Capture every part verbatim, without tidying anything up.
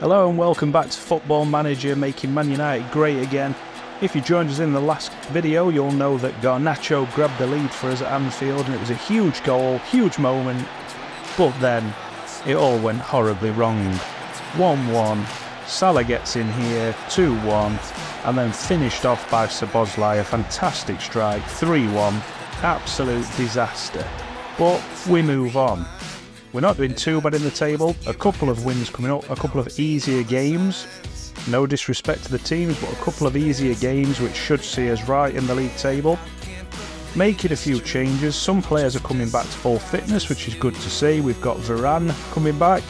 Hello and welcome back to Football Manager, making Man United great again. If you joined us in the last video, you'll know that Garnacho grabbed the lead for us at Anfield and it was a huge goal, huge moment, but then it all went horribly wrong. one one, Salah gets in here, two one, and then finished off by Sabozlai, a fantastic strike, three one, absolute disaster. But we move on. We're not doing too bad in the table, a couple of wins coming up, a couple of easier games. No disrespect to the teams, but a couple of easier games which should see us right in the league table. Making a few changes, some players are coming back to full fitness, which is good to see. We've got Varane coming back,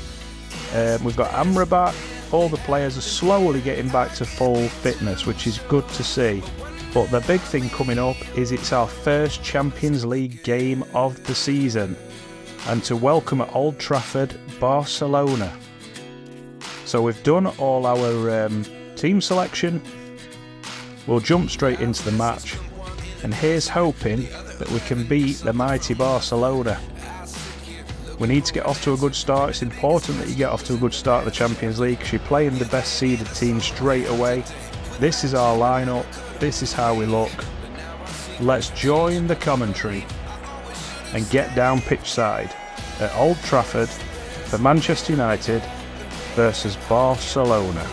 um, we've got Amrabat, all the players are slowly getting back to full fitness, which is good to see. But the big thing coming up is it's our first Champions League game of the season. And to welcome at Old Trafford, Barcelona. So we've done all our um, team selection. We'll jump straight into the match. And here's hoping that we can beat the mighty Barcelona. We need to get off to a good start. It's important that you get off to a good start in the Champions League because you're playing the best seeded team straight away. This is our lineup. This is how we look. Let's join the commentary and get down pitch side at Old Trafford for Manchester United versus Barcelona.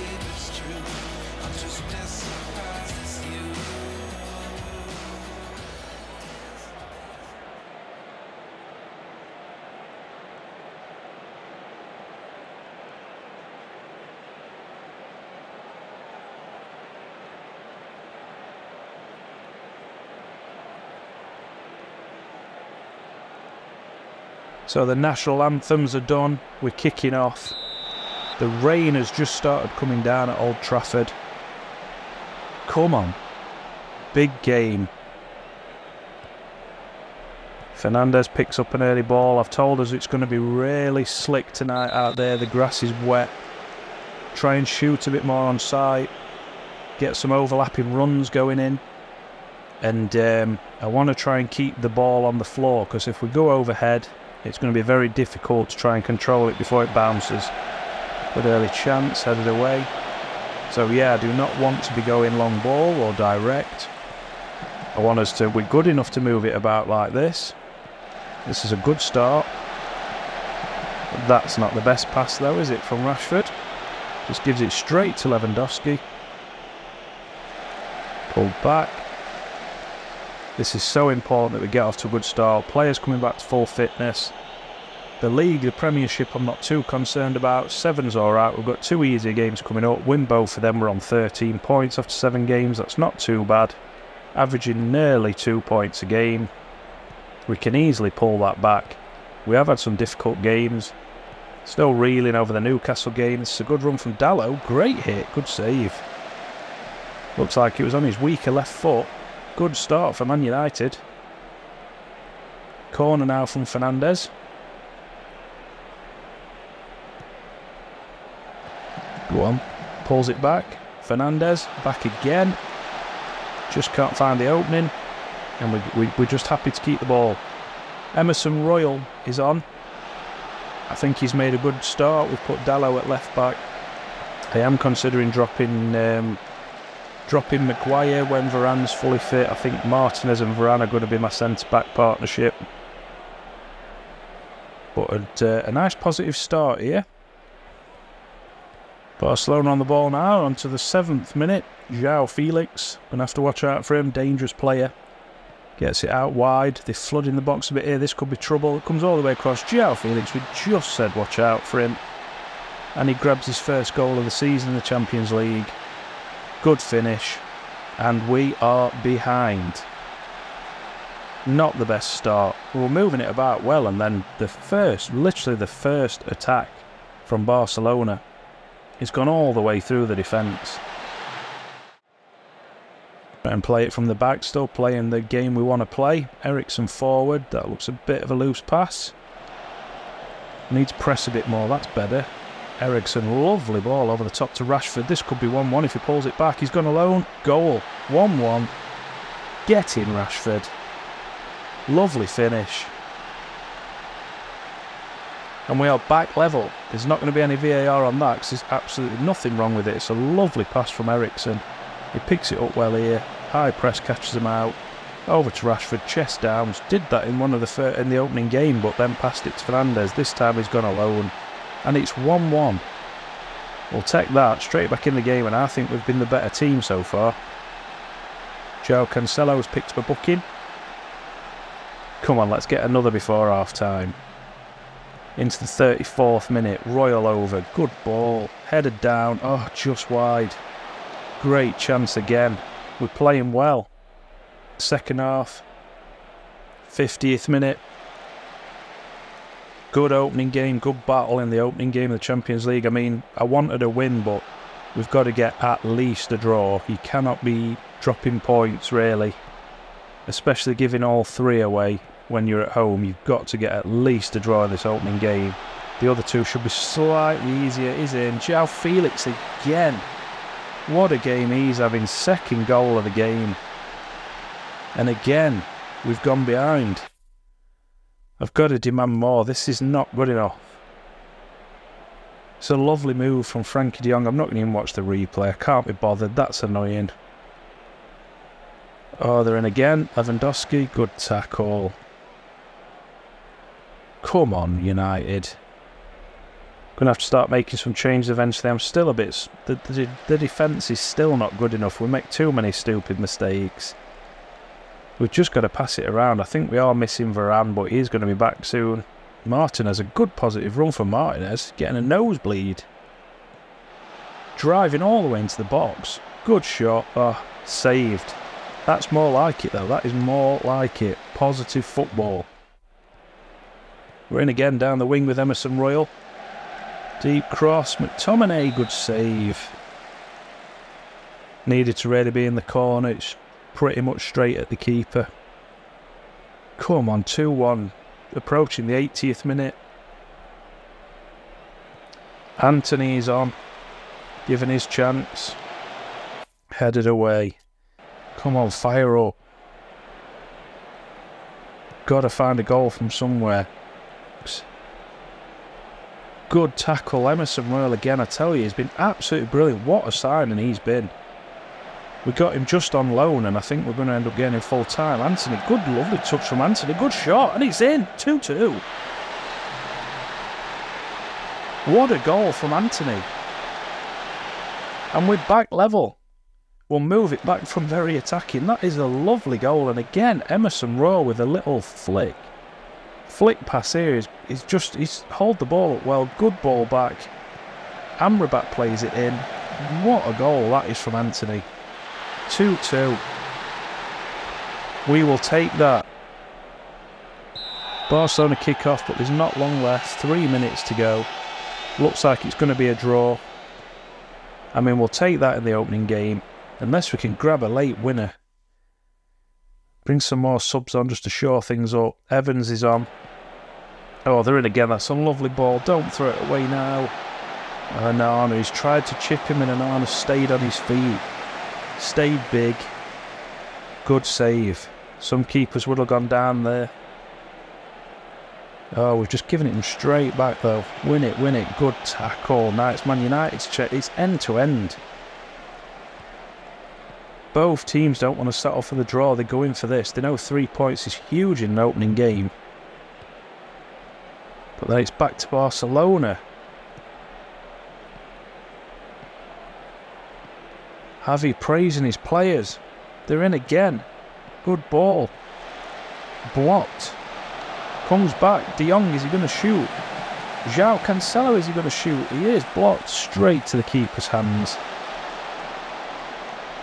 So the national anthems are done, we're kicking off. The rain has just started coming down at Old Trafford. Come on. Big game. Fernandez picks up an early ball. I've told us it's going to be really slick tonight out there. The grass is wet. Try and shoot a bit more on site. Get some overlapping runs going in. And um, I want to try and keep the ball on the floor because if we go overhead, it's going to be very difficult to try and control it before it bounces. But early chance, headed away. So yeah, I do not want to be going long ball or direct. I want us to, we're good enough to move it about like this. This is a good start. But that's not the best pass though, is it, from Rashford? Just gives it straight to Lewandowski. Pulled back. This is so important that we get off to a good start. Players coming back to full fitness. The league, the Premiership, I'm not too concerned about. Seven's alright. We've got two easier games coming up. Win both of them. We're on thirteen points after seven games. That's not too bad. Averaging nearly two points a game. We can easily pull that back. We have had some difficult games. Still reeling over the Newcastle game. This is a good run from Dallow. Great hit. Good save. Looks like it was on his weaker left foot. Good start for Man United. Corner now from Fernandez. Go on. Pulls it back. Fernandez back again. Just can't find the opening. And we, we, we're just happy to keep the ball. Emerson Royal is on. I think he's made a good start. We've put Dallow at left back. I am considering dropping... Um, Dropping Maguire when Varane's fully fit. I think Martinez and Varane are going to be my centre-back partnership. But uh, a nice positive start here. Barcelona on the ball now. On to the seventh minute. João Felix. Going to have to watch out for him. Dangerous player. Gets it out wide. They're flooding the box a bit here. This could be trouble. It comes all the way across. João Felix, we just said watch out for him. And he grabs his first goal of the season in the Champions League. Good finish, and we are behind. Not the best start. We were moving it about well, and then the first, literally the first attack from Barcelona, it's gone all the way through the defence. And play it from the back, still playing the game we want to play. Eriksen forward, that looks a bit of a loose pass. Need to press a bit more, that's better. Eriksen, lovely ball over the top to Rashford. This could be one one if he pulls it back. He's gone alone. Goal. one one. Get in, Rashford. Lovely finish. and we are back level. There's not going to be any V A R on that because there's absolutely nothing wrong with it. It's a lovely pass from Eriksen. He picks it up well here. High press catches him out. Over to Rashford, chest downs. Did that in one of the fir in the opening game, but then passed it to Fernandez. This time he's gone alone, and it's one one. We'll take that straight back in the game, and I think we've been the better team so far. Joao Cancelo has picked up a booking. Come on, let's get another before half time. Into the thirty-fourth minute, Royal over, good ball, headed down, oh, just wide. Great chance again. We're playing well. Second half, fiftieth minute. Good opening game, good battle in the opening game of the Champions League. I mean, I wanted a win, but we've got to get at least a draw. You cannot be dropping points, really, especially giving all three away when you're at home. You've got to get at least a draw in this opening game. The other two should be slightly easier. Is in João Felix again. What a game he's having. Second goal of the game. And again, we've gone behind. I've got to demand more. This is not good enough. It's a lovely move from Frankie De Jong. I'm not going to even watch the replay. I can't be bothered. That's annoying. Oh, they're in again. Lewandowski, good tackle. Come on, United. Going to have to start making some changes eventually. I'm still a bit... The, the, the defence is still not good enough. We make too many stupid mistakes. We've just got to pass it around. I think we are missing Varane, but he's going to be back soon. Martinez, a good positive run for Martinez. Getting a nosebleed. Driving all the way into the box. Good shot. Oh, saved. That's more like it, though. That is more like it. Positive football. We're in again down the wing with Emerson Royal. Deep cross. McTominay, good save. Needed to really be in the corner. It's pretty much straight at the keeper. Come on, two one. Approaching the eightieth minute. Anthony is on, given his chance. Headed away. Come on, fire up. Gotta find a goal from somewhere. Good tackle. Emerson Royal again, I tell you, he's been absolutely brilliant. What a signing he's been. We got him just on loan, and I think we're going to end up getting him full time. Anthony, good, lovely touch from Anthony. Good shot, and it's in. two two. What a goal from Anthony. And we're back level. We'll move it back from very attacking. That is a lovely goal. And again, Emerson Royal with a little flick. Flick pass here is, is just, he's hold the ball up well. Good ball back. Amrabat plays it in. What a goal that is from Anthony. two two. We will take that. Barcelona kick off, but there's not long left. Three minutes to go. Looks like it's going to be a draw. I mean, we'll take that in the opening game. Unless we can grab a late winner. Bring some more subs on just to shore things up. Evans is on. Oh, they're in again. That's a lovely ball. Don't throw it away now. Anana, he's tried to chip him and Anana stayed on his feet. Stayed big. Good save. Some keepers would have gone down there. Oh, we've just given it him straight back though. Win it, win it. Good tackle. Nice. Man United's check. It's end to end. Both teams don't want to settle for the draw. They're going for this. They know three points is huge in an opening game. But then it's back to Barcelona. Xavi praising his players. They're in again. Good ball. Blocked. Comes back. De Jong, is he going to shoot? Joao Cancelo, is he going to shoot? He is. Blocked straight to the keeper's hands.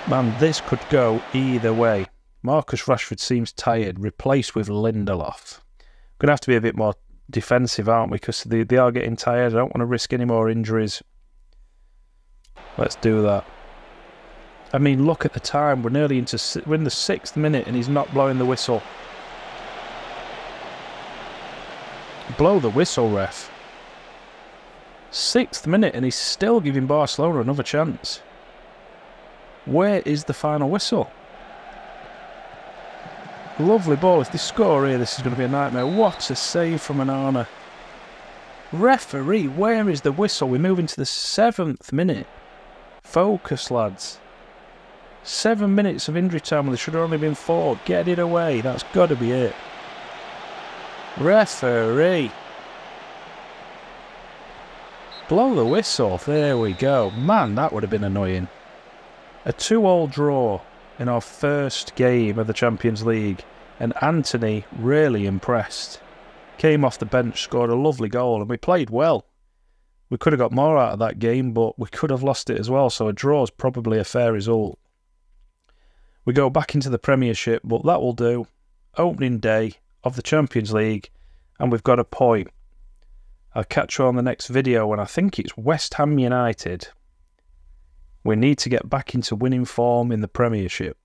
Man, this could go either way. Marcus Rashford seems tired. Replaced with Lindelof. Going to have to be a bit more defensive, aren't we? Because they, they are getting tired. I don't want to risk any more injuries. Let's do that. I mean, look at the time. We're nearly into we're in the sixth minute, and he's not blowing the whistle. Blow the whistle, ref. Sixth minute, and he's still giving Barcelona another chance. Where is the final whistle? Lovely ball. If they score here, this is going to be a nightmare. What a save from Anana. Referee, where is the whistle? We're moving to the seventh minute. Focus, lads. Seven minutes of injury time when there should have only been four. Get it away. That's got to be it. Referee. Blow the whistle. There we go. Man, that would have been annoying. A two all draw in our first game of the Champions League. And Anthony really impressed. Came off the bench, scored a lovely goal, and we played well. We could have got more out of that game, but we could have lost it as well, so a draw is probably a fair result. We go back into the Premiership, but that will do. Opening day of the Champions League, and we've got a point. I'll catch you on the next video, and I think it's West Ham United. We need to get back into winning form in the Premiership.